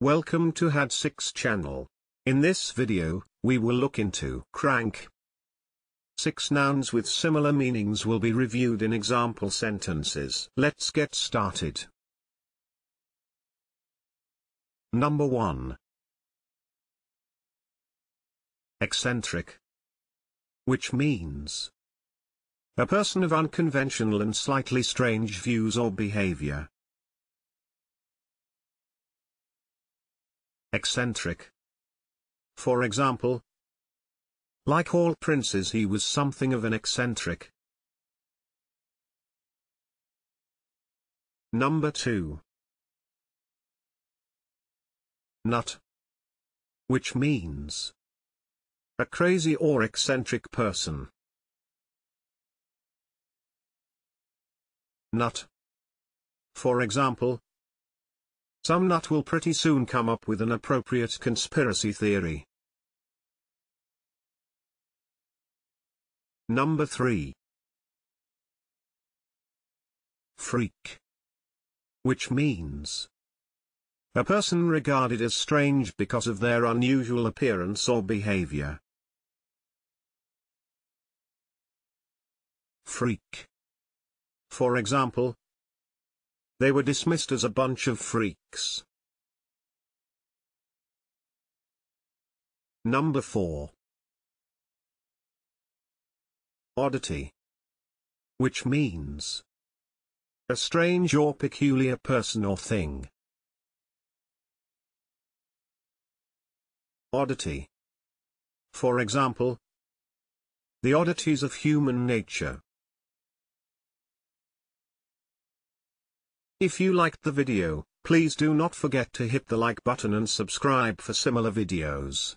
Welcome to HAD6 channel. In this video, we will look into crank. 6 nouns with similar meanings will be reviewed in example sentences. Let's get started. Number 1. Eccentric, which means a person of unconventional and slightly strange views or behavior. Eccentric. For example, like all princes, he was something of an eccentric. Number 2. Nut, which means a crazy or eccentric person. Nut. For example, some nut will pretty soon come up with an appropriate conspiracy theory. Number 3. Freak, which means a person regarded as strange because of their unusual appearance or behavior. Freak. For example, they were dismissed as a bunch of freaks. Number 4. Oddity, which means a strange or peculiar person or thing. Oddity. For example, the oddities of human nature. If you liked the video, please do not forget to hit the like button and subscribe for similar videos.